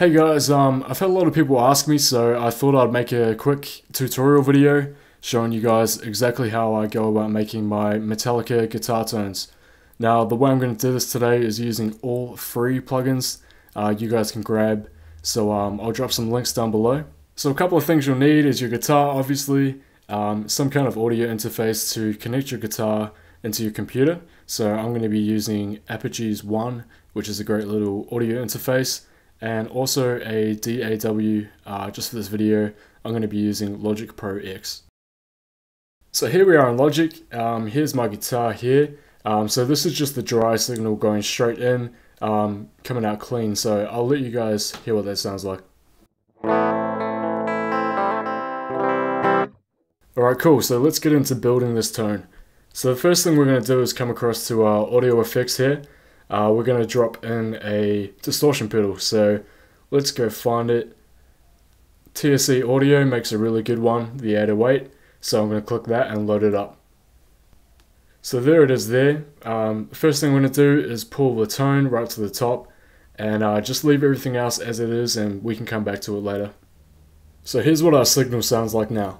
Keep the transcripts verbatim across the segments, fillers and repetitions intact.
Hey guys, um, I've had a lot of people ask me, so I thought I'd make a quick tutorial video showing you guys exactly how I go about making my Metallica guitar tones. Now, the way I'm going to do this today is using all free plugins uh, you guys can grab, so um, I'll drop some links down below. So a couple of things you'll need is your guitar, obviously, um, some kind of audio interface to connect your guitar into your computer. So I'm going to be using Apogee's one, which is a great little audio interface. And also a D A W, uh, just for this video, I'm going to be using Logic Pro X. So here we are in Logic, um, here's my guitar here. Um, so this is just the dry signal going straight in, um, coming out clean, so I'll let you guys hear what that sounds like. Alright, cool, so let's get into building this tone. So the first thing we're going to do is come across to our audio effects here. Uh, we're going to drop in a distortion pedal, so let's go find it. T S E Audio makes a really good one, the eight oh eight, so I'm going to click that and load it up. So there it is there. Um, first thing I'm going to do is pull the tone right to the top, and uh, just leave everything else as it is, and we can come back to it later. So here's what our signal sounds like now.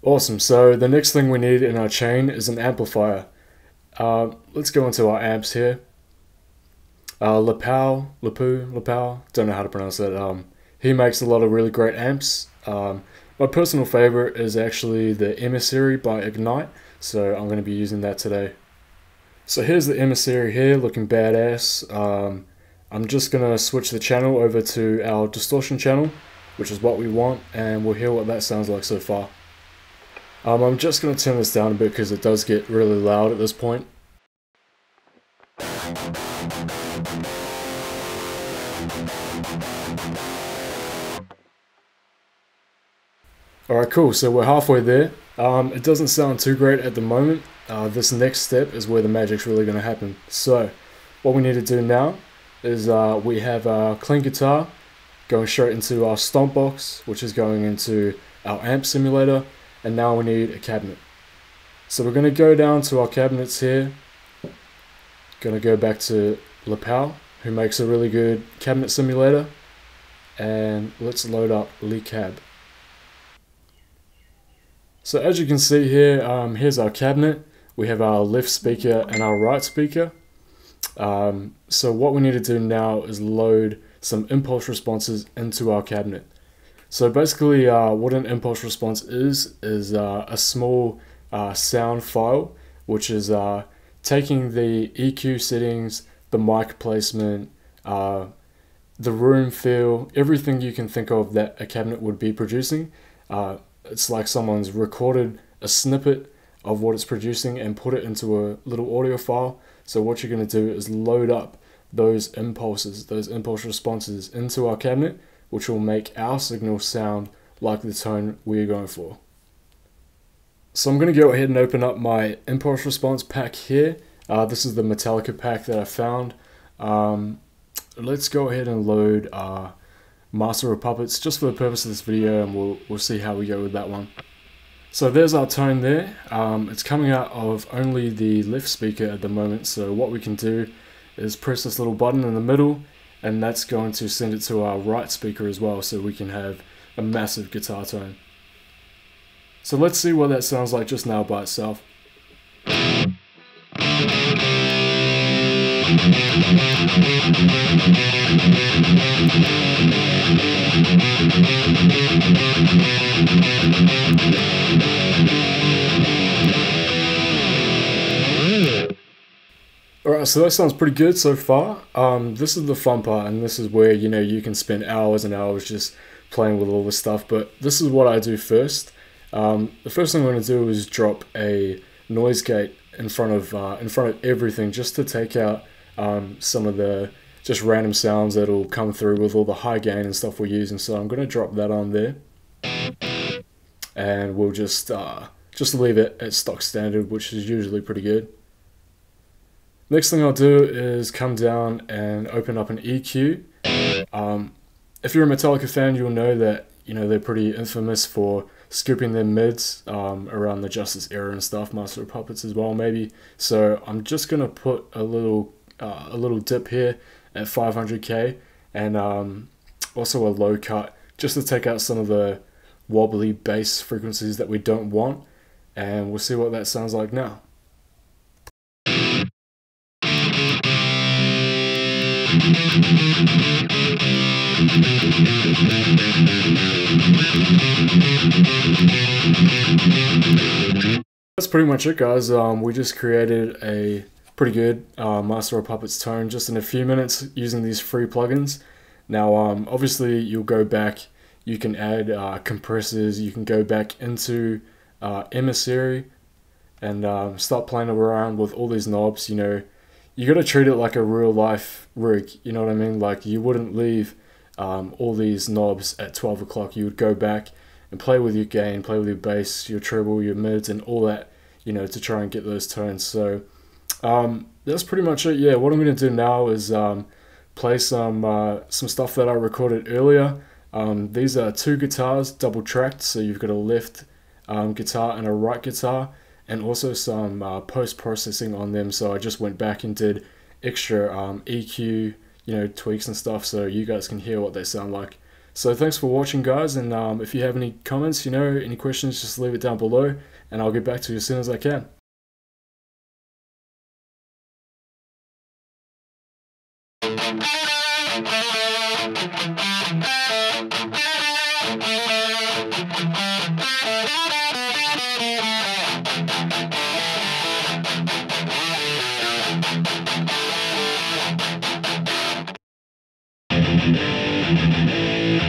Awesome, so the next thing we need in our chain is an amplifier. Uh, let's go into our amps here. Uh, LePou, LePou, LePou, don't know how to pronounce that. Um, he makes a lot of really great amps. Um, my personal favorite is actually the Emissary by Ignite, so I'm going to be using that today. So here's the Emissary here, looking badass. Um, I'm just going to switch the channel over to our distortion channel, which is what we want, and we'll hear what that sounds like so far. Um, I'm just going to turn this down a bit because it does get really loud at this point. Alright, cool, so we're halfway there. Um, it doesn't sound too great at the moment. Uh, this next step is where the magic's really going to happen. So, what we need to do now is uh, we have our clean guitar going straight into our stomp box, which is going into our amp simulator. And now we need a cabinet. So we're going to go down to our cabinets here. Going to go back to LePou, who makes a really good cabinet simulator. And let's load up LeCab. So as you can see here, um, here's our cabinet. We have our left speaker and our right speaker. Um, so what we need to do now is load some impulse responses into our cabinet. So basically uh, what an impulse response is, is uh, a small uh, sound file, which is uh, taking the E Q settings, the mic placement, uh, the room feel, everything you can think of that a cabinet would be producing. Uh, it's like someone's recorded a snippet of what it's producing and put it into a little audio file. So what you're going to do is load up those impulses, those impulse responses into our cabinet, which will make our signal sound like the tone we're going for. So I'm going to go ahead and open up my impulse response pack here. Uh, this is the Metallica pack that I found. Um, let's go ahead and load uh, Master of Puppets just for the purpose of this video, and we'll, we'll see how we go with that one. So there's our tone there. Um, it's coming out of only the left speaker at the moment, so what we can do is press this little button in the middle, and that's going to send it to our right speaker as well, so we can have a massive guitar tone. So let's see what that sounds like just now by itself. Alright, so that sounds pretty good so far. Um, this is the fun part, and this is where, you know, you can spend hours and hours just playing with all this stuff, but this is what I do first. Um, the first thing I'm going to do is drop a noise gate in front of uh, in front of everything, just to take out um, some of the just random sounds that'll come through with all the high gain and stuff we're using. So I'm going to drop that on there, and we'll just uh, just leave it at stock standard, which is usually pretty good. Next thing I'll do is come down and open up an E Q. Um, if you're a Metallica fan, you'll know that, you know, they're pretty infamous for skipping their mids um, around the Justice era and stuff, Master of Puppets as well maybe. So I'm just gonna put a little uh, a little dip here at five hundred K and um, also a low cut just to take out some of the wobbly bass frequencies that we don't want, and we'll see what that sounds like now. That's pretty much it, guys. Um, we just created a pretty good uh, Master of Puppets tone just in a few minutes using these free plugins. Now um, obviously you'll go back, you can add uh, compressors, you can go back into uh, Emissary and um, start playing around with all these knobs. You know, you gotta treat it like a real life rig, you know what I mean? Like, you wouldn't leave um, all these knobs at twelve o'clock, you would go back and play with your gain, play with your bass, your treble, your mids, and all that, you know, to try and get those tones. So um, that's pretty much it. Yeah, what I'm gonna do now is um, play some, uh, some stuff that I recorded earlier. Um, these are two guitars, double tracked, so you've got a left um, guitar and a right guitar, and also some uh, post-processing on them. So I just went back and did extra um, E Q, you know, tweaks and stuff, so you guys can hear what they sound like. So thanks for watching, guys, and um, if you have any comments, you know, any questions, just leave it down below, and I'll get back to you as soon as I can.